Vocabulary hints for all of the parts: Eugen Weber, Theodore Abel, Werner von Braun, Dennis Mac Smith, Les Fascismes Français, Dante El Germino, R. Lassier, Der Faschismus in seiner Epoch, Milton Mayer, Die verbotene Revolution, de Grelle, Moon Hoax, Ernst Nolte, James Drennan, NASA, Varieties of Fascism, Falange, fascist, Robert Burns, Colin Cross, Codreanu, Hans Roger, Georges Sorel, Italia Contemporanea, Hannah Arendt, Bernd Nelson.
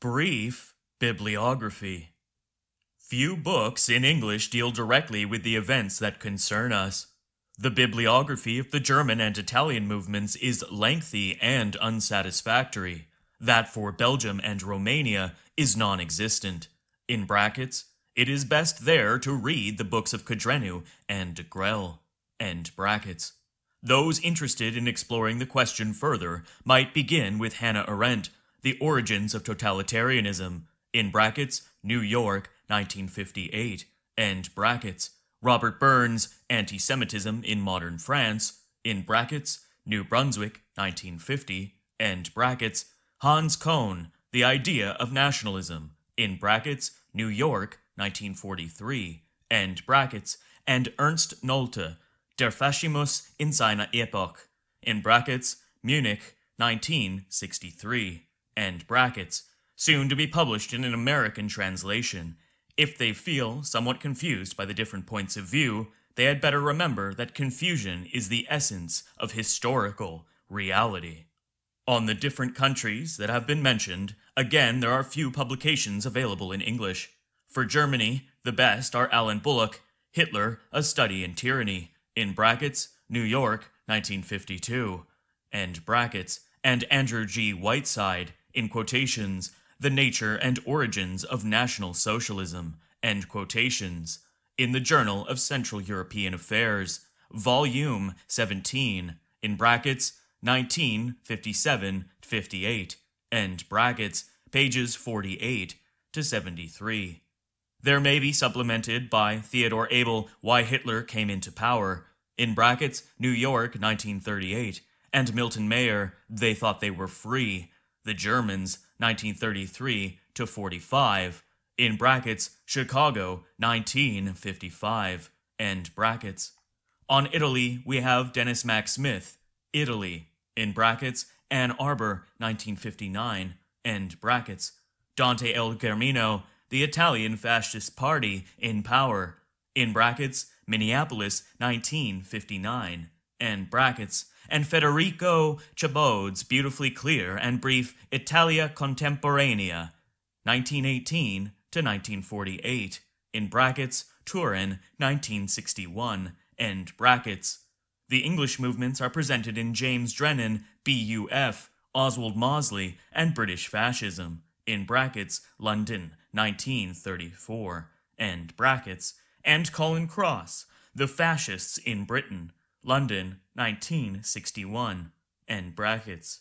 Brief bibliography. Few books in English deal directly with the events that concern us. The bibliography of the German and Italian movements is lengthy and unsatisfactory. That for Belgium and Romania is non-existent. In brackets, it is best there to read the books of Codreanu and de Grelle. End brackets. Those interested in exploring the question further might begin with Hannah Arendt, The Origins of Totalitarianism, in brackets, New York, 1958, end brackets, Robert Burns, Anti-Semitism in Modern France, in brackets, New Brunswick, 1950, end brackets, Hans Kohn, The Idea of Nationalism, in brackets, New York, 1943, end brackets, and Ernst Nolte, Der Faschismus in seiner Epoch, in brackets, Munich, 1963, end brackets, soon to be published in an American translation. If they feel somewhat confused by the different points of view, they had better remember that confusion is the essence of historical reality. On the different countries that have been mentioned, again there are few publications available in English. For Germany, the best are Alan Bullock, Hitler, A Study in Tyranny, in brackets, New York, 1952, end brackets, and Andrew G. Whiteside, in quotations, The Nature and Origins of National Socialism, end quotations, in the Journal of Central European Affairs, Volume 17, in brackets, 1957-58, end brackets, pages 48 to 73. There may be supplemented by Theodore Abel, Why Hitler Came into Power, in brackets, New York, 1938, and Milton Mayer, They Thought They Were Free, The Germans, 1933-45, in brackets, Chicago, 1955, end brackets. On Italy, we have Dennis Mac Smith, Italy, in brackets, Ann Arbor, 1959, end brackets, Dante El Germino, The Italian Fascist Party in Power, in brackets, Minneapolis, 1959, end brackets, and Federico Chabode's beautifully clear and brief Italia Contemporanea, 1918 to 1948, in brackets, Turin, 1961, end brackets. The English movements are presented in James Drennan, BUF, Oswald Mosley, and British Fascism, in brackets, London, 1934, end brackets, and Colin Cross, The Fascists in Britain, London, 1961, end brackets.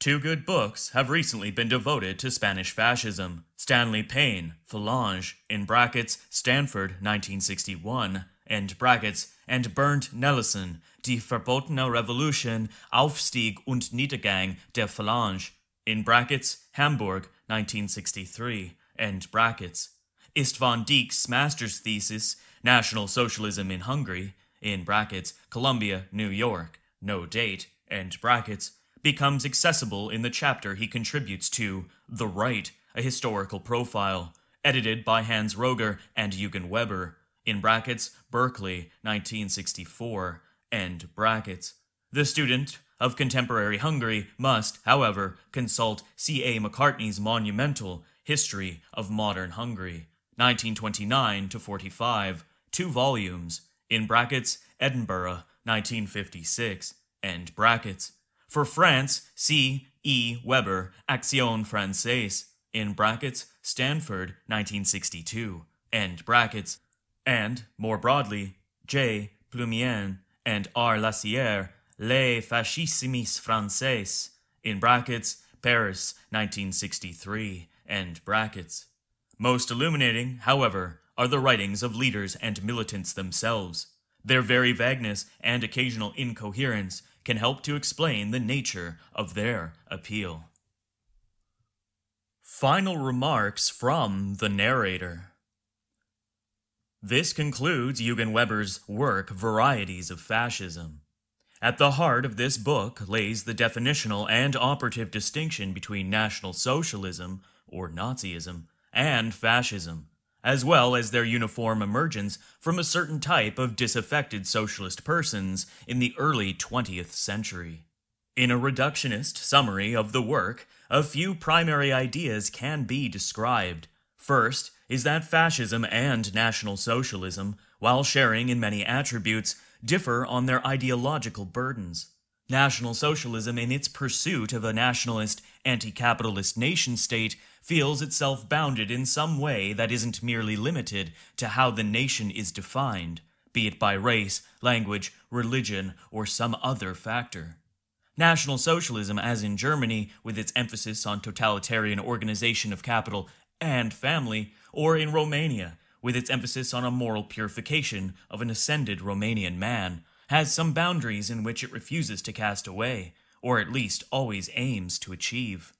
Two good books have recently been devoted to Spanish fascism. Stanley Payne, Falange, in brackets, Stanford, 1961, end brackets, and Bernd Nelson, Die verbotene Revolution, Aufstieg und Niedergang der Falange, in brackets, Hamburg, 1963, end brackets. István Dík's master's thesis, National Socialism in Hungary, in brackets, Columbia, New York, no date, end brackets, becomes accessible in the chapter he contributes to The Right, A Historical Profile, edited by Hans Roger and Eugen Weber, in brackets, Berkeley, 1964, end brackets. The student of contemporary Hungary must, however, consult C. A. McCartney's monumental History of Modern Hungary, 1929-45, 2 volumes, in brackets, Edinburgh, 1956, end brackets. For France, C. E. Weber, Action Française, in brackets, Stanford, 1962, end brackets. And, more broadly, J. Plumien and R. Lassier, Les Fascismes Français, in brackets, Paris, 1963, end brackets. Most illuminating, however, are the writings of leaders and militants themselves. Their very vagueness and occasional incoherence can help to explain the nature of their appeal. Final remarks from the narrator. This concludes Eugen Weber's work, Varieties of Fascism. At the heart of this book lays the definitional and operative distinction between National Socialism, or Nazism, and Fascism, as well as their uniform emergence from a certain type of disaffected socialist persons in the early 20th century. In a reductionist summary of the work, a few primary ideas can be described. First is that fascism and National Socialism, while sharing in many attributes, differ on their ideological burdens. National Socialism, in its pursuit of a nationalist, anti-capitalist nation-state, feels itself bounded in some way that isn't merely limited to how the nation is defined, be it by race, language, religion, or some other factor. National Socialism, as in Germany, with its emphasis on totalitarian organization of capital and family, or in Romania, with its emphasis on a moral purification of an ascended Romanian man, has some boundaries in which it refuses to cast away, or at least always aims to achieve.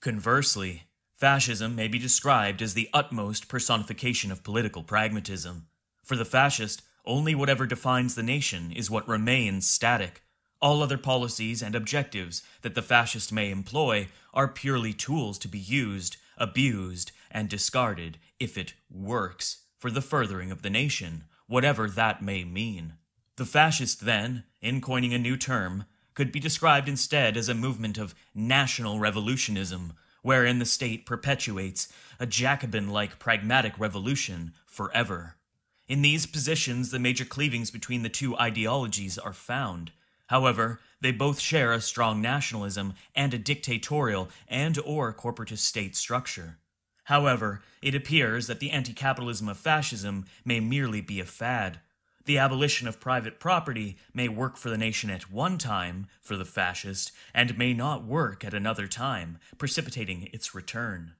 Conversely, fascism may be described as the utmost personification of political pragmatism. For the fascist, only whatever defines the nation is what remains static. All other policies and objectives that the fascist may employ are purely tools to be used, abused, and discarded if it works for the furthering of the nation, whatever that may mean. The fascist then, in coining a new term, could be described instead as a movement of national revolutionism, wherein the state perpetuates a Jacobin-like pragmatic revolution forever. In these positions, the major cleavings between the two ideologies are found. However, they both share a strong nationalism and a dictatorial and/or corporatist state structure. However, it appears that the anti-capitalism of fascism may merely be a fad. The abolition of private property may work for the nation at one time, for the fascist, and may not work at another time, precipitating its return.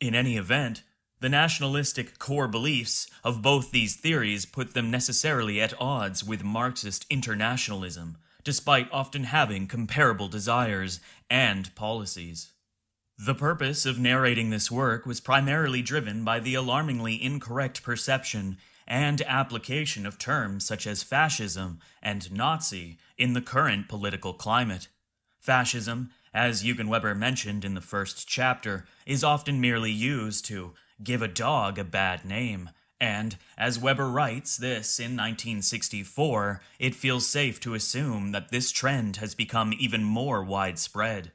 In any event, the nationalistic core beliefs of both these theories put them necessarily at odds with Marxist internationalism, despite often having comparable desires and policies. The purpose of narrating this work was primarily driven by the alarmingly incorrect perception and application of terms such as fascism and Nazi in the current political climate. Fascism, as Eugen Weber mentioned in the first chapter, is often merely used to give a dog a bad name, and, as Weber writes this in 1964, it feels safe to assume that this trend has become even more widespread.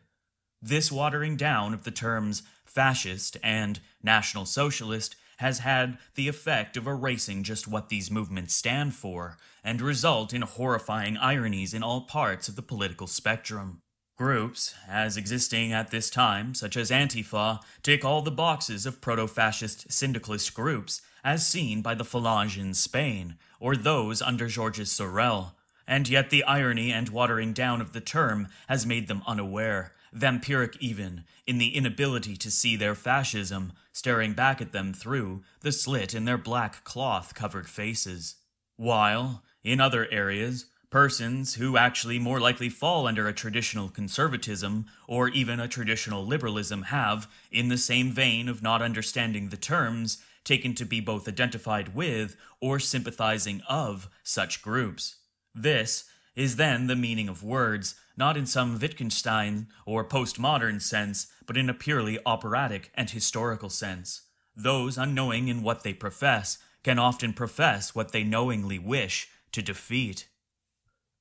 This watering down of the terms fascist and National Socialist has had the effect of erasing just what these movements stand for, and result in horrifying ironies in all parts of the political spectrum. Groups, as existing at this time, such as Antifa, tick all the boxes of proto-fascist syndicalist groups, as seen by the Falange in Spain, or those under Georges Sorel, and yet the irony and watering down of the term has made them unaware, vampiric even, in the inability to see their fascism staring back at them through the slit in their black cloth-covered faces. While, in other areas, persons who actually more likely fall under a traditional conservatism or even a traditional liberalism have, in the same vein of not understanding the terms, taken to be both identified with or sympathizing of such groups. This is then the meaning of words, not in some Wittgenstein or postmodern sense, but in a purely operatic and historical sense. Those unknowing in what they profess can often profess what they knowingly wish to defeat.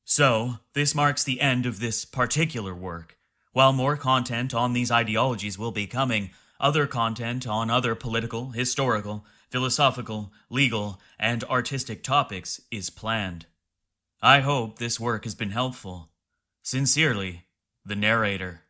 So, this marks the end of this particular work. While more content on these ideologies will be coming, other content on other political, historical, philosophical, legal, and artistic topics is planned. I hope this work has been helpful. Sincerely, the narrator.